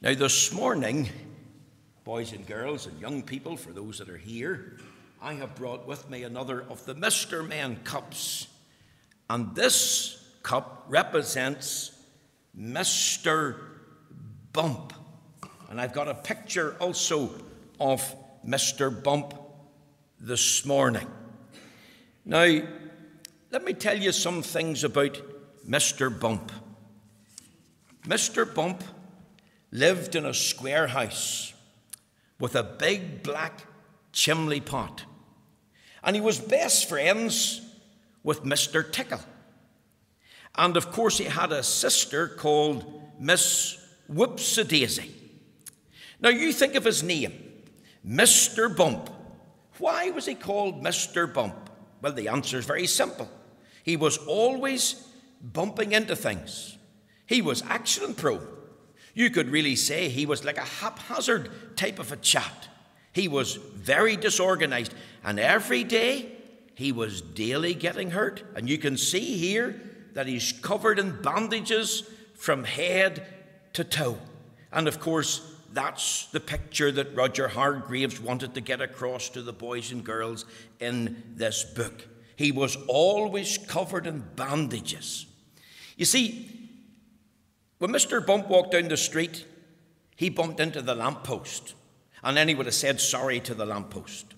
Now, this morning, boys and girls and young people, for those that are here, I have brought with me another of the Mr. Man cups. And this cup represents Mr. Bump. And I've got a picture also of Mr. Bump this morning. Now, let me tell you some things about Mr. Bump. Mr. Bump lived in a square house with a big black chimney pot. And he was best friends with Mr. Tickle. And of course, he had a sister called Miss Whoopsie Daisy. Now, you think of his name, Mr. Bump. Why was he called Mr. Bump? Well, the answer is very simple. He was always bumping into things. He was accident-prone. You could really say he was like a haphazard type of a chap. He was very disorganized, and every day he was daily getting hurt. And you can see here that he's covered in bandages from head to toe. And of course, that's the picture that Roger Hargreaves wanted to get across to the boys and girls in this book. He was always covered in bandages. You see, when Mr. Bump walked down the street, he bumped into the lamppost, and then he would have said sorry to the lamppost.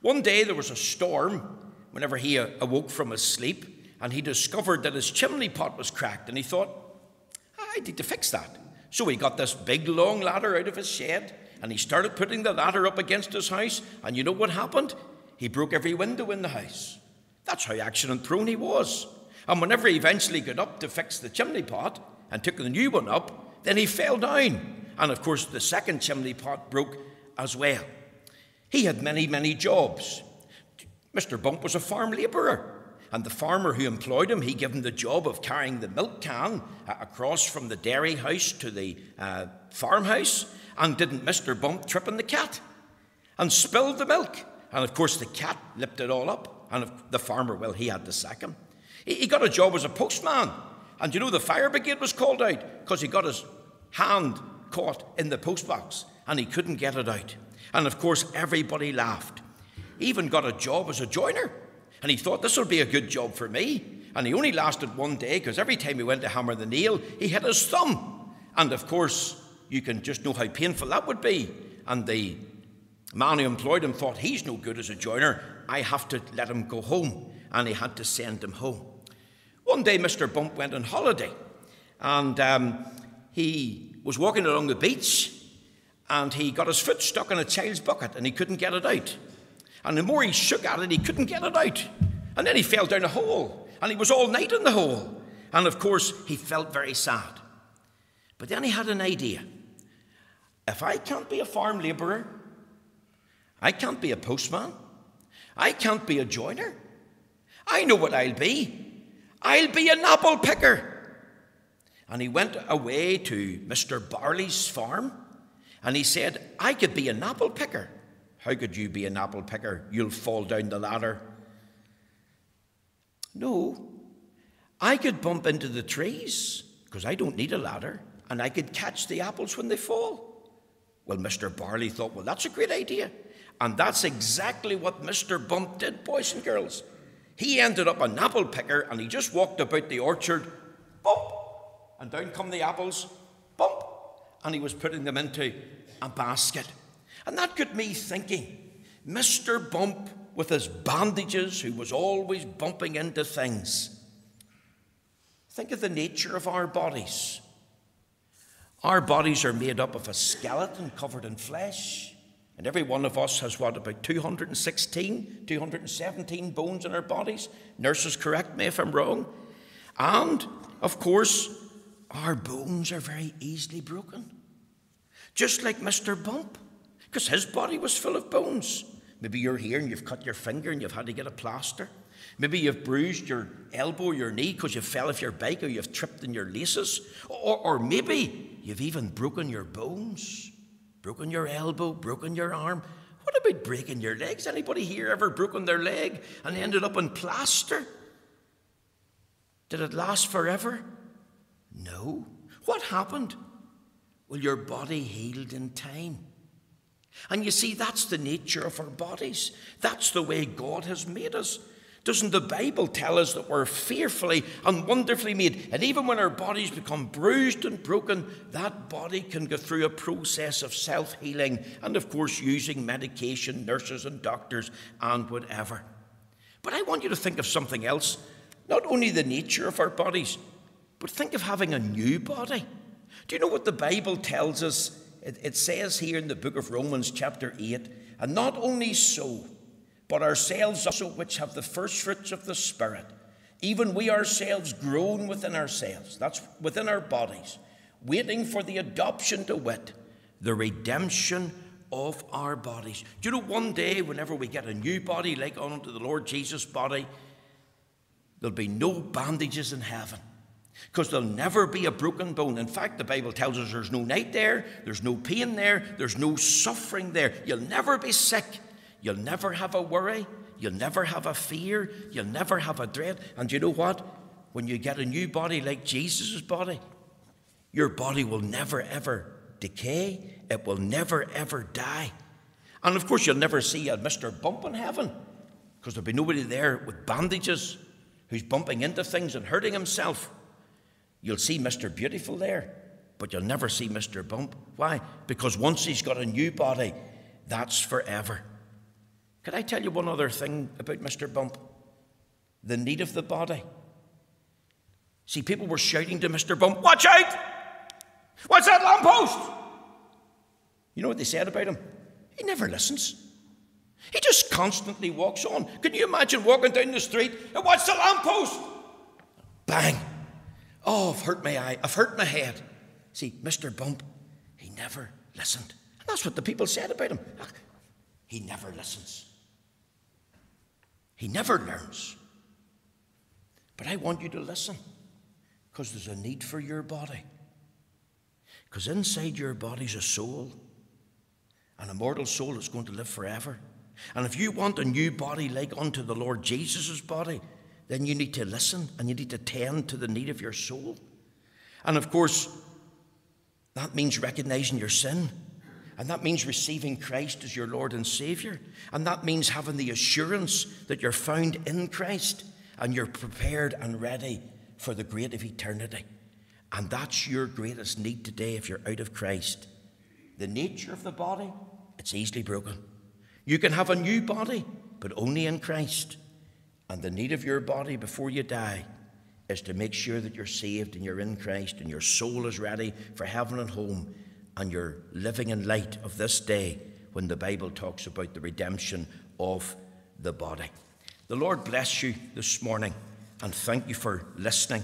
One day there was a storm whenever he awoke from his sleep, and he discovered that his chimney pot was cracked, and he thought, I need to fix that. So he got this big, long ladder out of his shed, and he started putting the ladder up against his house, and you know what happened? He broke every window in the house. That's how accident-prone he was. And whenever he eventually got up to fix the chimney pot and took the new one up, then he fell down. And, of course, the second chimney pot broke as well. He had many, many jobs. Mr. Bump was a farm labourer. And the farmer who employed him, he gave him the job of carrying the milk can across from the dairy house to the farmhouse. And didn't Mr. Bump trip on the cat and spilled the milk? And, of course, the cat lipped it all up. And the farmer, well, he had to sack him. He got a job as a postman. And, you know, the fire brigade was called out because he got his hand caught in the postbox, and he couldn't get it out. And, of course, everybody laughed. He even got a job as a joiner, and he thought, this will be a good job for me. And he only lasted one day, because every time he went to hammer the nail, he hit his thumb. And, of course, you can just know how painful that would be. And the man who employed him thought, he's no good as a joiner. I have to let him go home. And he had to send him home. One day, Mr. Bump went on holiday, and he was walking along the beach, and he got his foot stuck in a child's bucket, and he couldn't get it out. And the more he shook at it, he couldn't get it out. And then he fell down a hole, and he was all night in the hole. And, of course, he felt very sad. But then he had an idea. If I can't be a farm labourer, I can't be a postman, I can't be a joiner, I know what I'll be. I'll be an apple picker. And he went away to Mr. Barley's farm, and he said, I could be an apple picker. How could you be an apple picker? You'll fall down the ladder. No, I could bump into the trees, because I don't need a ladder, and I could catch the apples when they fall. Well, Mr. Barley thought, well, that's a great idea. And that's exactly what Mr. Bump did, boys and girls. He ended up an apple picker, and he just walked about the orchard, bump, and down come the apples, bump, and he was putting them into a basket. And that got me thinking, Mr. Bump with his bandages, who was always bumping into things. Think of the nature of our bodies. Our bodies are made up of a skeleton covered in flesh, and every one of us has, what, about 216, 217 bones in our bodies? Nurses, correct me if I'm wrong. And, of course, our bones are very easily broken, just like Mr. Bump, because his body was full of bones. Maybe you're here and you've cut your finger and you've had to get a plaster. Maybe you've bruised your elbow or your knee because you fell off your bike, or you've tripped in your laces. Or maybe you've even broken your bones, broken your elbow, broken your arm. What about breaking your legs? Anybody here ever broken their leg and ended up in plaster? Did it last forever? No. What happened? well, your body healed in time. And you see, that's the nature of our bodies. That's the way God has made us. Doesn't the Bible tell us that we're fearfully and wonderfully made? And even when our bodies become bruised and broken, that body can go through a process of self-healing and, of course, using medication, nurses and doctors and whatever. But I want you to think of something else, not only the nature of our bodies, but think of having a new body. Do you know what the Bible tells us? It says here in the book of Romans chapter 8, and not only so, but ourselves also which have the first fruits of the Spirit, even we ourselves groan within ourselves, that's within our bodies, waiting for the adoption, to wit, the redemption of our bodies. Do you know, one day whenever we get a new body like unto the Lord Jesus' body, there'll be no bandages in heaven, because there'll never be a broken bone. In fact, the Bible tells us there's no night there, there's no pain there, there's no suffering there. You'll never be sick. You'll never have a worry. You'll never have a fear. You'll never have a dread. And you know what? When you get a new body like Jesus' body, your body will never, ever decay. It will never, ever die. And, of course, you'll never see a Mr. Bump in heaven, because there'll be nobody there with bandages who's bumping into things and hurting himself. You'll see Mr. Beautiful there, but you'll never see Mr. Bump. Why? Because once he's got a new body, that's forever. Could I tell you one other thing about Mr. Bump? The need of the body. See, people were shouting to Mr. Bump, "Watch out! What's that lamppost?" You know what they said about him? He never listens. He just constantly walks on. Can you imagine walking down the street and "What's the lamppost?" Bang! "Oh, I've hurt my eye. I've hurt my head." See, Mr. Bump, he never listened. And that's what the people said about him. He never listens. He never learns. But I want you to listen, because there's a need for your body. Because inside your body's a soul, an immortal soul that's going to live forever. And if you want a new body like unto the Lord Jesus' body, then you need to listen and you need to tend to the need of your soul. And, of course, that means recognizing your sin. And that means receiving Christ as your Lord and Savior. And that means having the assurance that you're found in Christ and you're prepared and ready for the great of eternity. And that's your greatest need today if you're out of Christ. The nature of the body, it's easily broken. You can have a new body, but only in Christ. And the need of your body before you die is to make sure that you're saved and you're in Christ and your soul is ready for heaven and home, and you're living in light of this day when the Bible talks about the redemption of the body. The Lord bless you this morning, and thank you for listening.